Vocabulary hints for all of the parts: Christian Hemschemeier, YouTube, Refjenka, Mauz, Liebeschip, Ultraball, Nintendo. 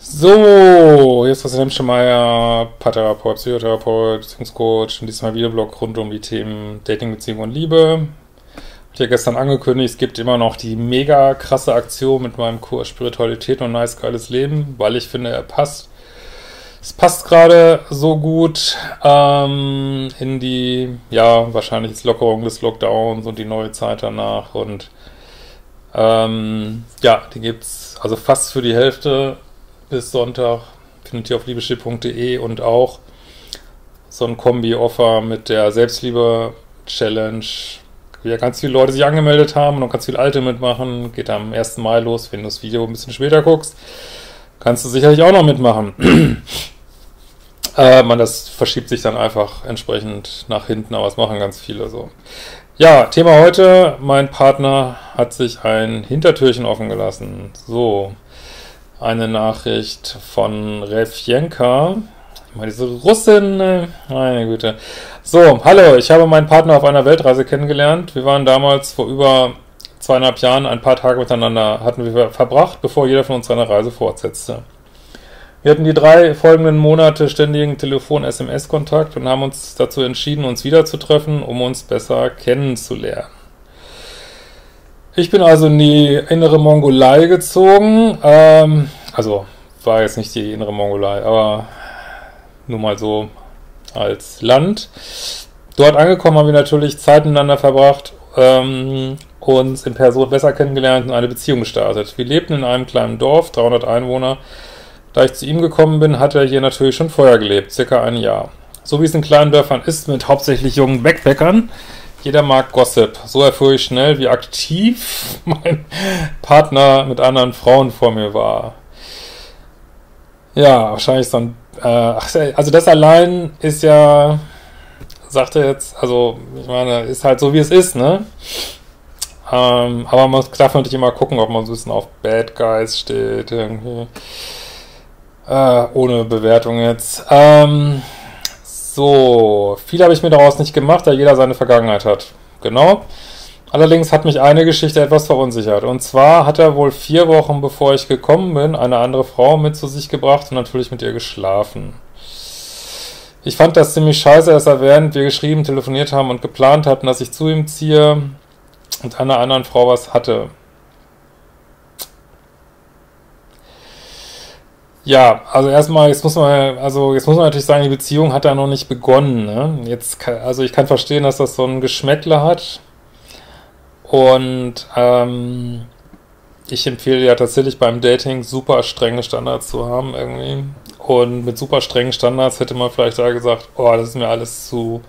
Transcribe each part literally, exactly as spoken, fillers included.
So, jetzt Christian Hemschemeier, Paartherapeut, Psychotherapeut, Beziehungscoach, und diesmal Videoblog rund um die Themen Dating, Beziehung und Liebe. Ich habe ja gestern angekündigt, es gibt immer noch die mega krasse Aktion mit meinem Kurs Spiritualität und nice geiles Leben, weil ich finde, er passt. Es passt gerade so gut ähm, in die, ja, wahrscheinlich jetzt Lockerung des Lockdowns und die neue Zeit danach. Und ähm, ja, die gibt's also fast für die Hälfte. Bis Sonntag findet ihr auf liebeschip punkt de und auch so ein Kombi-Offer mit der Selbstliebe-Challenge, wie ja ganz viele Leute sich angemeldet haben und noch ganz viele Alte mitmachen. Geht am ersten Mai los. Wenn du das Video ein bisschen später guckst, kannst du sicherlich auch noch mitmachen. äh, man, das verschiebt sich dann einfach entsprechend nach hinten, aber es machen ganz viele so. Ja, Thema heute, mein Partner hat sich ein Hintertürchen offen gelassen. So. Eine Nachricht von Refjenka. Immer diese Russin, meine Güte. So, hallo, ich habe meinen Partner auf einer Weltreise kennengelernt. Wir waren damals vor über zweieinhalb Jahren ein paar Tage miteinander, hatten wir verbracht, bevor jeder von uns seine Reise fortsetzte. Wir hatten die drei folgenden Monate ständigen Telefon-S M S-Kontakt und haben uns dazu entschieden, uns wiederzutreffen, um uns besser kennenzulernen. Ich bin also in die innere Mongolei gezogen, ähm, also war jetzt nicht die innere Mongolei, aber nur mal so als Land. Dort angekommen haben wir natürlich Zeit miteinander verbracht, ähm, uns in Person besser kennengelernt und eine Beziehung gestartet. Wir lebten in einem kleinen Dorf, dreihundert Einwohner. Da ich zu ihm gekommen bin, hat er hier natürlich schon vorher gelebt, circa ein Jahr. So wie es in kleinen Dörfern ist, mit hauptsächlich jungen Backpackern. Jeder mag Gossip. So erfuhr ich schnell, wie aktiv mein Partner mit anderen Frauen vor mir war. Ja, wahrscheinlich so ein... Äh, also das allein ist ja... Sagt er jetzt... Also, ich meine, ist halt so, wie es ist, ne? Ähm, aber man darf natürlich immer gucken, ob man so ein bisschen auf Bad Guys steht. Irgendwie. Äh, ohne Bewertung jetzt. Ähm... So, viel habe ich mir daraus nicht gemacht, da jeder seine Vergangenheit hat. Genau. Allerdings hat mich eine Geschichte etwas verunsichert. Und zwar hat er wohl vier Wochen, bevor ich gekommen bin, eine andere Frau mit zu sich gebracht und natürlich mit ihr geschlafen. Ich fand das ziemlich scheiße, dass er während wir geschrieben, telefoniert haben und geplant hatten, dass ich zu ihm ziehe und einer anderen Frau was hatte. Ja, also erstmal, jetzt muss man, also jetzt muss man natürlich sagen, die Beziehung hat da noch nicht begonnen, ne? Jetzt kann, also ich kann verstehen, dass das so ein Geschmäckle hat. Und ähm, ich empfehle ja tatsächlich beim Dating super strenge Standards zu haben irgendwie. Und mit super strengen Standards hätte man vielleicht da gesagt, oh, das ist mir alles zu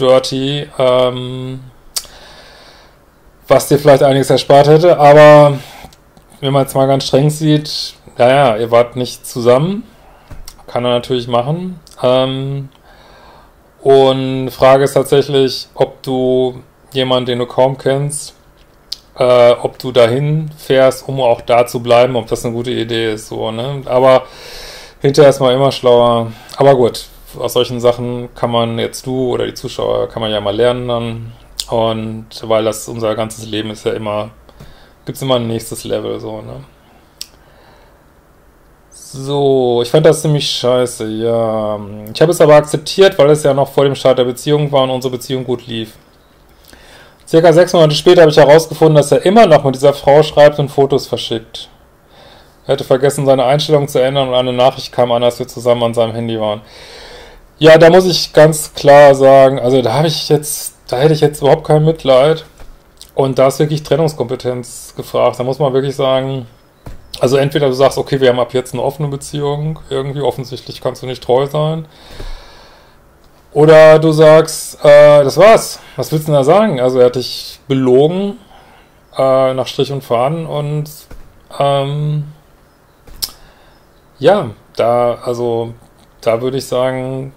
dirty, ähm, was dir vielleicht einiges erspart hätte. Aber wenn man es mal ganz streng sieht, naja, ihr wart nicht zusammen, kann er natürlich machen. Ähm, und Frage ist tatsächlich, ob du jemanden, den du kaum kennst, äh, ob du dahin fährst, um auch da zu bleiben, ob das eine gute Idee ist. So, ne? Aber hinterher ist man immer schlauer. Aber gut, aus solchen Sachen kann man jetzt du oder die Zuschauer, kann man ja mal lernen dann. Und weil das unser ganzes Leben ist ja immer, gibt's immer ein nächstes Level, so, ne? So, ich fand das ziemlich scheiße, ja. Ich habe es aber akzeptiert, weil es ja noch vor dem Start der Beziehung war und unsere Beziehung gut lief. Circa sechs Monate später habe ich herausgefunden, dass er immer noch mit dieser Frau schreibt und Fotos verschickt. Er hatte vergessen, seine Einstellung zu ändern und eine Nachricht kam an, als wir zusammen an seinem Handy waren. Ja, da muss ich ganz klar sagen, also da habe ich jetzt, da hätte ich jetzt überhaupt kein Mitleid. Und da ist wirklich Trennungskompetenz gefragt. Da muss man wirklich sagen... Also entweder du sagst, okay, wir haben ab jetzt eine offene Beziehung, irgendwie offensichtlich kannst du nicht treu sein. Oder du sagst, äh, das war's, was willst du denn da sagen? Also er hat dich belogen, äh, nach Strich und Faden und ähm, ja, da, also da würde ich sagen,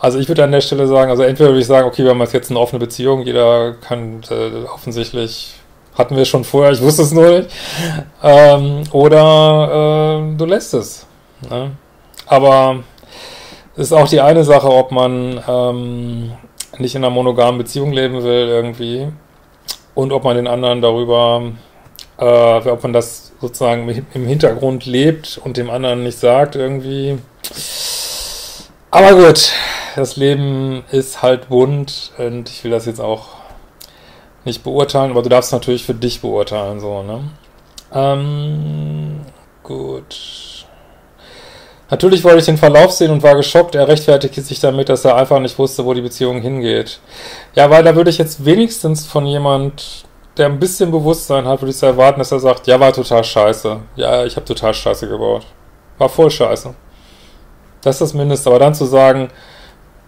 also ich würde an der Stelle sagen, also entweder würde ich sagen, okay, wir haben ab jetzt eine offene Beziehung, jeder kann äh, offensichtlich... Hatten wir schon vorher, ich wusste es nur nicht. Ähm, oder äh, du lässt es. Ne? Aber es ist auch die eine Sache, ob man ähm, nicht in einer monogamen Beziehung leben will irgendwie und ob man den anderen darüber, äh, ob man das sozusagen im Hintergrund lebt und dem anderen nicht sagt irgendwie. Aber gut, das Leben ist halt bunt und ich will das jetzt auch nicht beurteilen, aber du darfst natürlich für dich beurteilen, so, ne? Ähm, gut. Natürlich wollte ich den Verlauf sehen und war geschockt. Er rechtfertigte sich damit, dass er einfach nicht wusste, wo die Beziehung hingeht. Ja, weil da würde ich jetzt wenigstens von jemand, der ein bisschen Bewusstsein hat, würde ich erwarten, dass er sagt, ja, war total scheiße. Ja, ich habe total scheiße gebaut. War voll scheiße. Das ist das Mindeste. Aber dann zu sagen,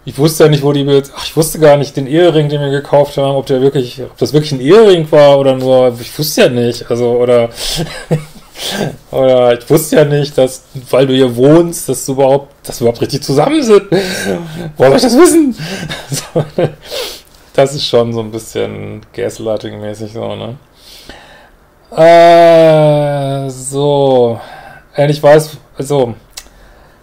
ich wusste ja nicht, wo die Beziehung... Ach, ich wusste gar nicht, den Ehering, den wir gekauft haben, ob der wirklich, ob das wirklich ein Ehering war oder nur... Ich wusste ja nicht, also, oder... Oder ich wusste ja nicht, dass, weil du hier wohnst, dass du überhaupt, dass wir überhaupt richtig zusammen sind. Woher soll ich das wissen? Das ist schon so ein bisschen Gaslighting-mäßig so, ne? Äh, so. Und ich weiß, also,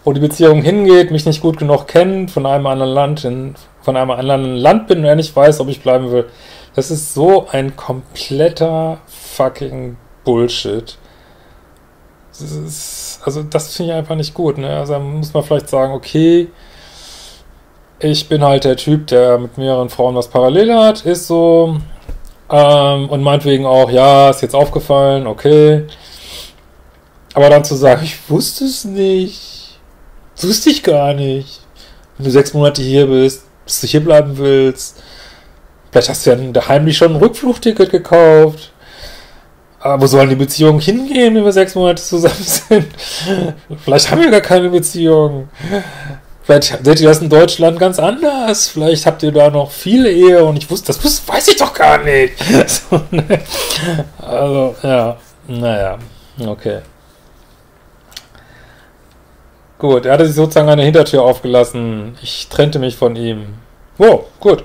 wo die Beziehung hingeht, mich nicht gut genug kennt, von einem anderen Land in, von einem anderen Land bin und er nicht weiß, ob ich bleiben will. Das ist so ein kompletter fucking Bullshit. Das ist, also das finde ich einfach nicht gut, ne? Also da muss man vielleicht sagen, okay, ich bin halt der Typ, der mit mehreren Frauen was parallel hat, ist so, ähm, und meinetwegen auch, ja, ist jetzt aufgefallen, okay. Aber dann zu sagen, ich wusste es nicht, das wusste ich gar nicht. Wenn du sechs Monate hier bist, bis du hier bleiben willst, vielleicht hast du ja daheim nicht schon ein Rückflugticket gekauft. Aber wo sollen die Beziehungen hingehen, wenn wir sechs Monate zusammen sind? Vielleicht haben wir gar keine Beziehung. Vielleicht seht ihr das in Deutschland ganz anders. Vielleicht habt ihr da noch viele Ehe und ich wusste, das wusste, weiß ich doch gar nicht. So, ne? Also, ja, naja, okay. Gut, er hatte sich sozusagen eine Hintertür aufgelassen. Ich trennte mich von ihm. Oh, gut.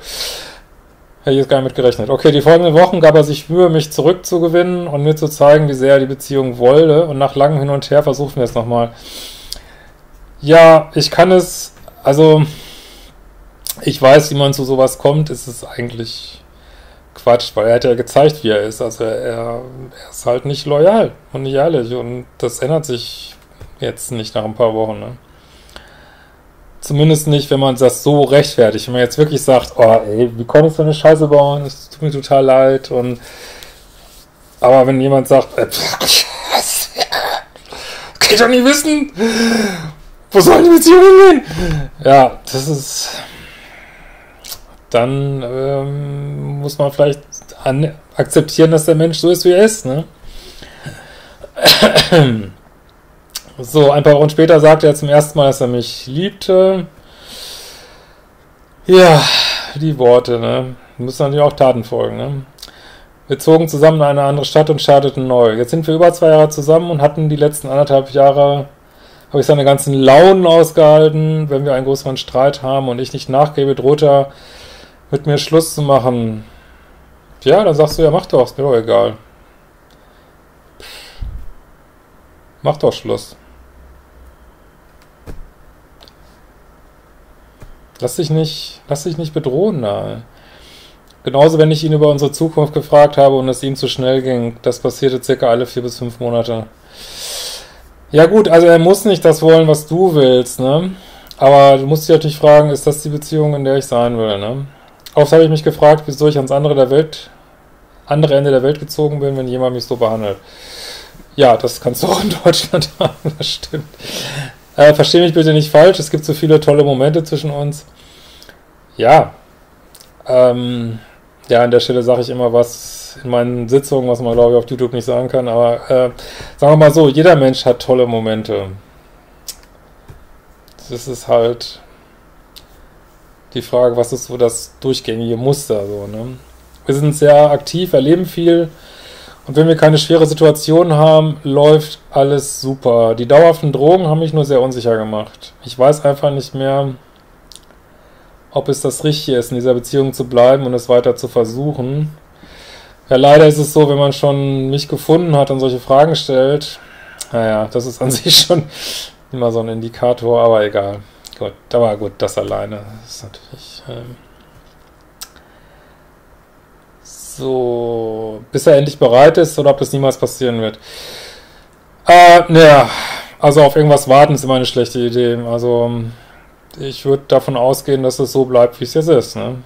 Hätte ich jetzt gar nicht mit gerechnet. Okay, die folgenden Wochen gab er sich Mühe, mich zurückzugewinnen und mir zu zeigen, wie sehr er die Beziehung wollte. Und nach langem Hin und Her versuchen wir es nochmal. Ja, ich kann es, also, ich weiß, wie man zu sowas kommt, ist es eigentlich Quatsch, weil er hat ja gezeigt, wie er ist. Also er, er ist halt nicht loyal und nicht ehrlich und das ändert sich jetzt nicht nach ein paar Wochen, ne? Zumindest nicht, wenn man das so rechtfertigt. Wenn man jetzt wirklich sagt, oh ey, wie konntest du eine Scheiße bauen? Es tut mir total leid. Und aber wenn jemand sagt, äh, pff, was? Kann ich doch nicht wissen. Wo soll die Beziehung hingehen? Ja, das ist... Dann ähm, muss man vielleicht an akzeptieren, dass der Mensch so ist, wie er ist, ne? So, ein paar Wochen später sagte er zum ersten Mal, dass er mich liebte. Ja, die Worte, ne? Müssen natürlich auch Taten folgen, ne? Wir zogen zusammen in eine andere Stadt und starteten neu. Jetzt sind wir über zwei Jahre zusammen und hatten die letzten anderthalb Jahre, habe ich seine ganzen Launen ausgehalten. Wenn wir einen größeren Streit haben und ich nicht nachgebe, droht er, mit mir Schluss zu machen. Ja, dann sagst du, ja, mach doch, ist mir doch egal. Mach doch Schluss. Lass dich nicht, lass dich nicht bedrohen, da. Genauso, wenn ich ihn über unsere Zukunft gefragt habe und es ihm zu schnell ging. Das passierte circa alle vier bis fünf Monate. Ja gut, also er muss nicht das wollen, was du willst, ne? Aber du musst dich natürlich fragen, ist das die Beziehung, in der ich sein will, ne? Oft habe ich mich gefragt, wieso ich ans andere der Welt, andere Ende der Welt gezogen bin, wenn jemand mich so behandelt. Ja, das kannst du auch in Deutschland haben, das stimmt. Äh, versteh mich bitte nicht falsch, es gibt so viele tolle Momente zwischen uns. Ja, ähm, ja, an der Stelle sage ich immer was in meinen Sitzungen, was man, glaube ich, auf YouTube nicht sagen kann, aber äh, sagen wir mal so, jeder Mensch hat tolle Momente. Das ist halt die Frage, was ist so das durchgängige Muster, so, ne? Wir sind sehr aktiv, erleben viel. Und wenn wir keine schwere Situation haben, läuft alles super. Die dauerhaften Drogen haben mich nur sehr unsicher gemacht. Ich weiß einfach nicht mehr, ob es das Richtige ist, in dieser Beziehung zu bleiben und es weiter zu versuchen. Ja, leider ist es so, wenn man schon mich gefunden hat und solche Fragen stellt, naja, das ist an sich schon immer so ein Indikator, aber egal. Gut, aber gut, das alleine ist natürlich... Ähm So, bis er endlich bereit ist oder ob das niemals passieren wird. Äh, naja, also auf irgendwas warten ist immer eine schlechte Idee. Also ich würde davon ausgehen, dass es so bleibt, wie es jetzt ist. Ne?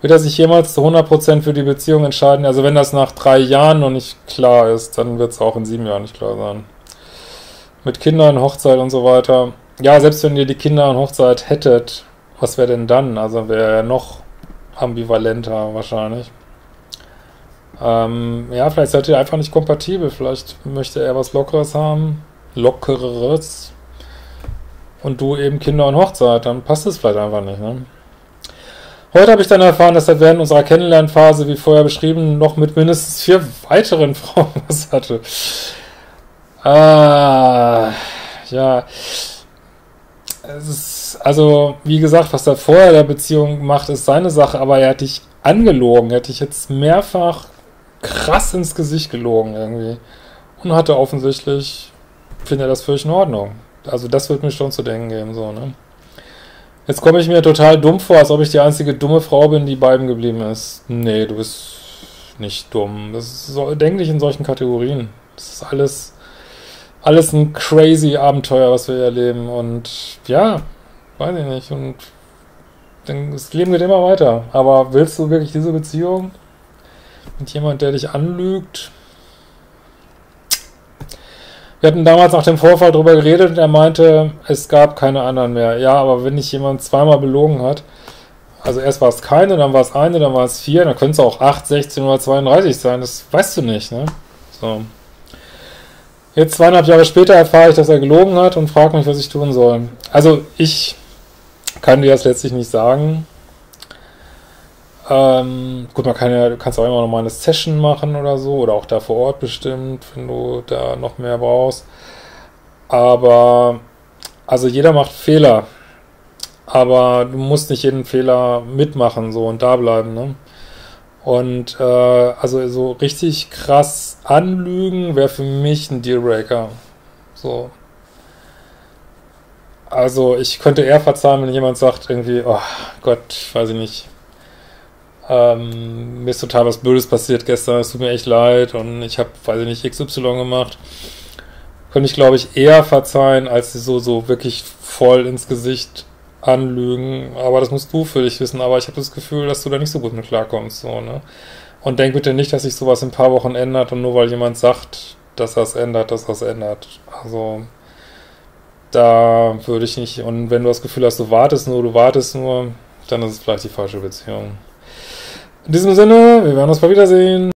Wird er sich jemals zu hundert Prozent für die Beziehung entscheiden? Also wenn das nach drei Jahren noch nicht klar ist, dann wird es auch in sieben Jahren nicht klar sein. Mit Kindern, Hochzeit und so weiter. Ja, selbst wenn ihr die Kinder und Hochzeit hättet, was wäre denn dann? Also wäre er noch ambivalenter wahrscheinlich. Ähm, ja, vielleicht seid ihr einfach nicht kompatibel. Vielleicht möchte er was Lockeres haben. Lockereres. Und du eben Kinder und Hochzeit. Dann passt es vielleicht einfach nicht, ne? Heute habe ich dann erfahren, dass er während unserer Kennenlernphase, wie vorher beschrieben, noch mit mindestens vier weiteren Frauen was hatte. Ah, ja. Es ist, also, wie gesagt, was er vorher in der Beziehung macht, ist seine Sache, aber er hat dich angelogen, er hat dich jetzt mehrfach krass ins Gesicht gelogen irgendwie. Und hatte offensichtlich, findet er das völlig in Ordnung. Also das wird mir schon zu denken geben, so, ne? Jetzt komme ich mir total dumm vor, als ob ich die einzige dumme Frau bin, die bei ihm geblieben ist. Nee, du bist nicht dumm. Das ist so, denk nicht in solchen Kategorien. Das ist alles... Alles ein crazy Abenteuer, was wir erleben, und ja, weiß ich nicht, und das Leben geht immer weiter, aber willst du wirklich diese Beziehung mit jemandem, der dich anlügt? Wir hatten damals nach dem Vorfall drüber geredet und er meinte, es gab keine anderen mehr. Ja, aber wenn dich jemand zweimal belogen hat, also erst war es keine, dann war es eine, dann war es vier, dann können es auch acht, sechzehn oder zweiunddreißig sein, das weißt du nicht, ne? So. Jetzt zweieinhalb Jahre später erfahre ich, dass er gelogen hat und frage mich, was ich tun soll. Also ich kann dir das letztlich nicht sagen. Ähm, gut, man kann ja, du kannst auch immer noch mal eine Session machen oder so, oder auch da vor Ort bestimmt, wenn du da noch mehr brauchst. Aber, also jeder macht Fehler, aber du musst nicht jeden Fehler mitmachen so und da bleiben, ne? Und äh, also so richtig krass anlügen wäre für mich ein Dealbreaker. So. Also ich könnte eher verzeihen, wenn jemand sagt irgendwie, oh Gott, weiß ich nicht, ähm, mir ist total was Blödes passiert gestern, es tut mir echt leid und ich habe, weiß ich nicht, X Y gemacht. Könnte ich, glaube ich, eher verzeihen, als so, so wirklich voll ins Gesicht anlügen, aber das musst du für dich wissen, aber ich habe das Gefühl, dass du da nicht so gut mit klarkommst, so, ne? Und denk bitte nicht, dass sich sowas in ein paar Wochen ändert und nur weil jemand sagt, dass das ändert, dass das ändert. Also, da würde ich nicht, und wenn du das Gefühl hast, du wartest nur, du wartest nur, dann ist es vielleicht die falsche Beziehung. In diesem Sinne, wir werden uns bald wiedersehen.